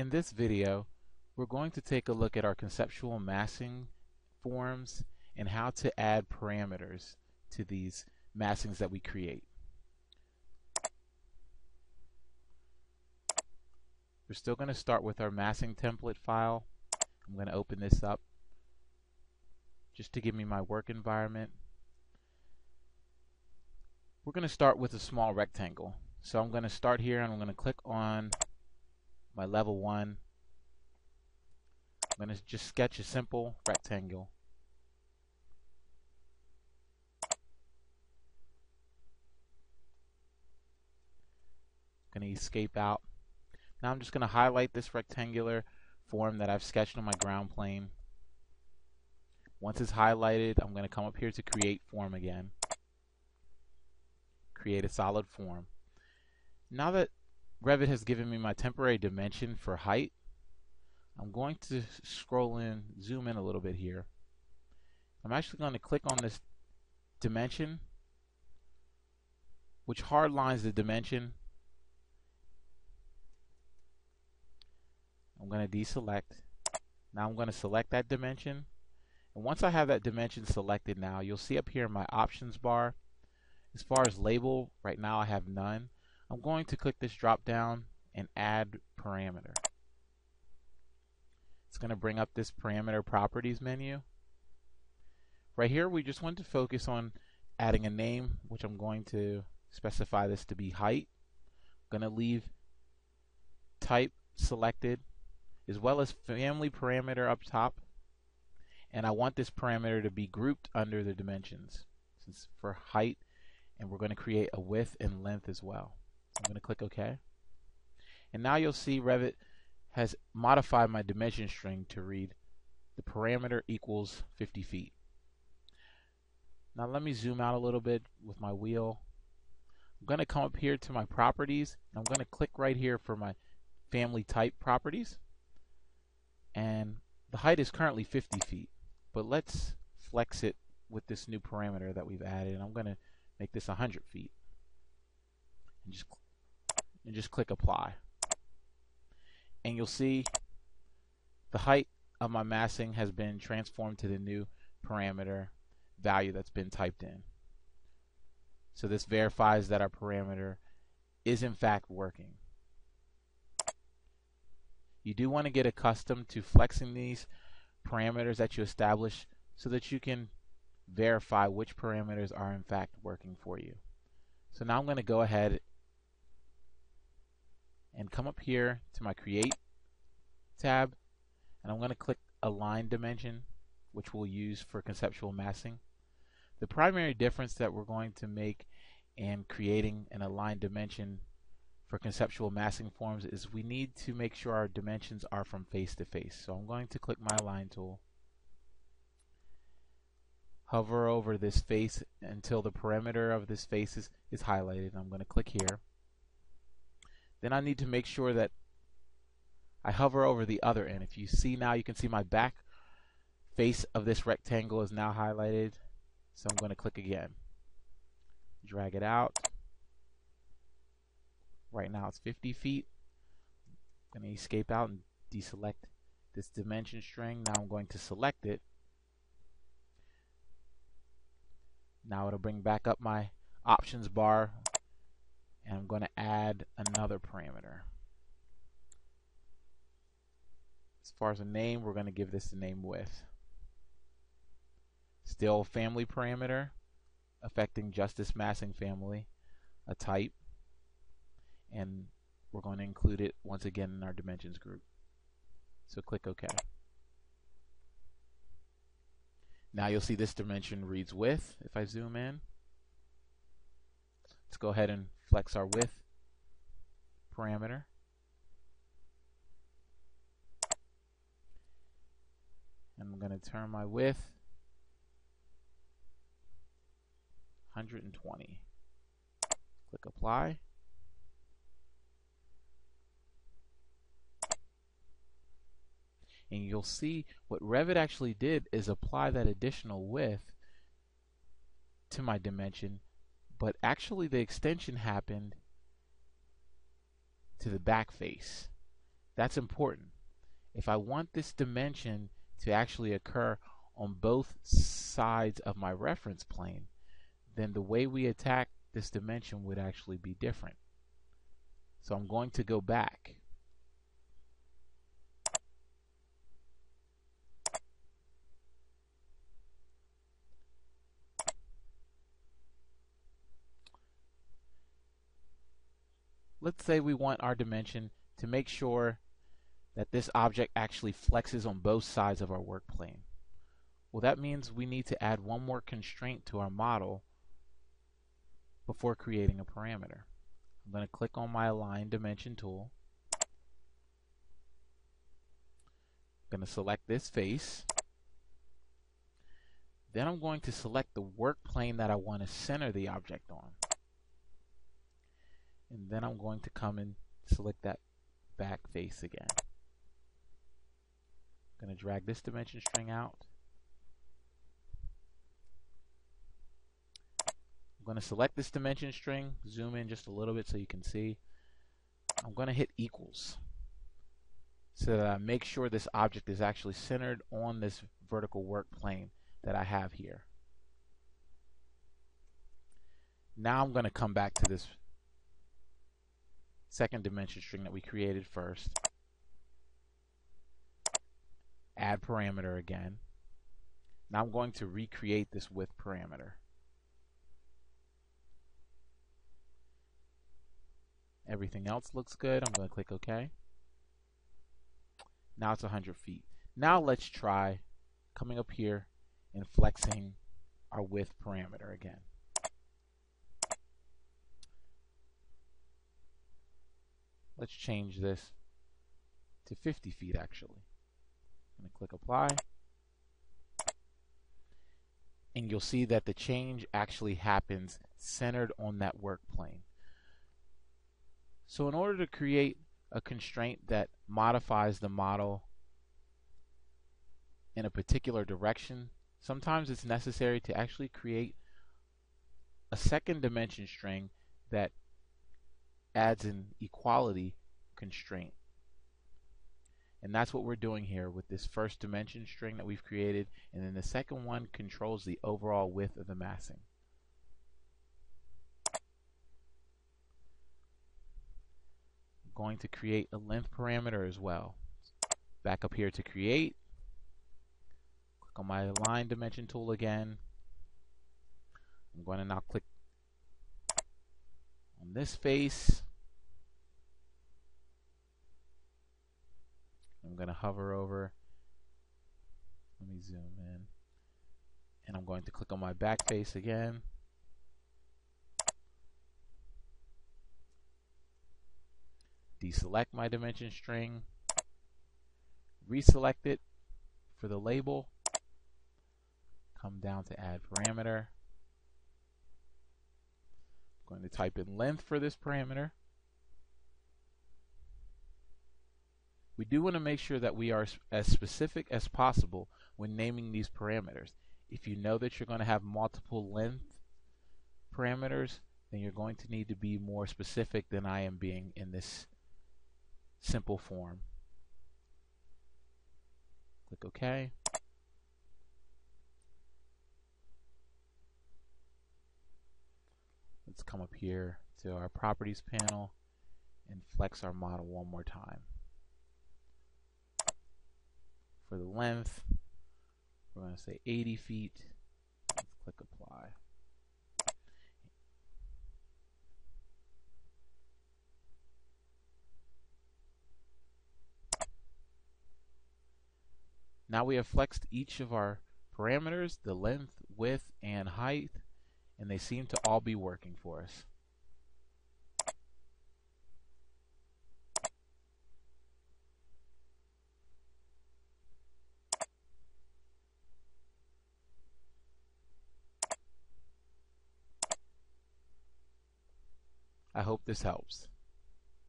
In this video, we're going to take a look at our conceptual massing forms and how to add parameters to these massings that we create. We're still going to start with our massing template file. I'm going to open this up just to give me my work environment. We're going to start with a small rectangle. So I'm going to start here and I'm going to click on my level 1. I'm going to just sketch a simple rectangle. I'm going to escape out. Now I'm just going to highlight this rectangular form that I've sketched on my ground plane. Once it's highlighted, I'm going to come up here to create form again. Create a solid form. Now that Revit has given me my temporary dimension for height, I'm going to scroll in, zoom in a little bit here. I'm actually going to click on this dimension, which hardlines the dimension. I'm going to deselect. Now I'm going to select that dimension. And once I have that dimension selected now, you'll see up here in my options bar, as far as label, right now I have none. I'm going to click this drop down and add parameter. It's going to bring up this parameter properties menu. Right here we just want to focus on adding a name, which I'm going to specify this to be height. I'm going to leave type selected, as well as family parameter up top, and I want this parameter to be grouped under the dimensions, since for height, and we're going to create a width and length as well. I'm going to click OK. And now you'll see Revit has modified my dimension string to read the parameter equals 50 feet. Now let me zoom out a little bit with my wheel. I'm going to come up here to my properties, and I'm going to click right here for my family type properties. And the height is currently 50 feet, but let's flex it with this new parameter that we've added. And I'm going to make this 100 feet and just click apply. And you'll see the height of my massing has been transformed to the new parameter value that's been typed in. So this verifies that our parameter is in fact working. You do want to get accustomed to flexing these parameters that you establish so that you can verify which parameters are in fact working for you. So now I'm going to go ahead and come up here to my Create tab, and I'm going to click Align Dimension, which we'll use for conceptual massing. The primary difference that we're going to make in creating an Align Dimension for conceptual massing forms is we need to make sure our dimensions are from face to face. So I'm going to click my align tool, hover over this face until the perimeter of this face is highlighted. I'm going to click here. Then I need to make sure that I hover over the other end. If you see now, you can see my back face of this rectangle is now highlighted. So I'm going to click again. Drag it out. Right now it's 50 feet. I'm going to escape out and deselect this dimension string. Now I'm going to select it. Now it'll bring back up my options bar, and I'm going to add another parameter. As far as a name, we're going to give this the name width. Still family parameter, affecting just this massing family, a type. And we're going to include it once again in our dimensions group. So click OK. Now you'll see this dimension reads width. If I zoom in, let's go ahead and flex our width parameter. And I'm going to turn my width 120. Click apply. And you'll see what Revit actually did is apply that additional width to my dimension, but actually the extension happened to the back face. That's important. If I want this dimension to actually occur on both sides of my reference plane, then the way we attack this dimension would actually be different. So I'm going to go back. Let's say we want our dimension to make sure that this object actually flexes on both sides of our work plane. Well, that means we need to add one more constraint to our model before creating a parameter. I'm going to click on my Align Dimension tool. I'm going to select this face. Then I'm going to select the work plane that I want to center the object on. And then I'm going to come and select that back face again. I'm going to drag this dimension string out. I'm going to select this dimension string, zoom in just a little bit so you can see. I'm going to hit equals so that I make sure this object is actually centered on this vertical work plane that I have here. Now I'm going to come back to this second dimension string that we created first. Add parameter again. Now I'm going to recreate this width parameter. Everything else looks good. I'm going to click OK. Now it's 100 feet. Now let's try coming up here and flexing our width parameter again. Let's change this to 50 feet actually. I'm going to click apply. And you'll see that the change actually happens centered on that work plane. So in order to create a constraint that modifies the model in a particular direction, sometimes it's necessary to actually create a second dimension string that adds an equality constraint. And that's what we're doing here with this first dimension string that we've created, and then the second one controls the overall width of the massing. I'm going to create a length parameter as well. Back up here to create. Click on my Align Dimension tool again. I'm going to now click on this face. I'm going to hover over. Let me zoom in. And I'm going to click on my back face again. Deselect my dimension string. Reselect it for the label. Come down to add parameter. I'm going to type in length for this parameter. We do want to make sure that we are as specific as possible when naming these parameters. If you know that you're going to have multiple length parameters, then you're going to need to be more specific than I am being in this simple form. Click OK. Let's come up here to our properties panel and flex our model one more time. For the length, we're going to say 80 feet. Let's click apply. Now we have flexed each of our parameters, the length, width, and height. And they seem to all be working for us. I hope this helps.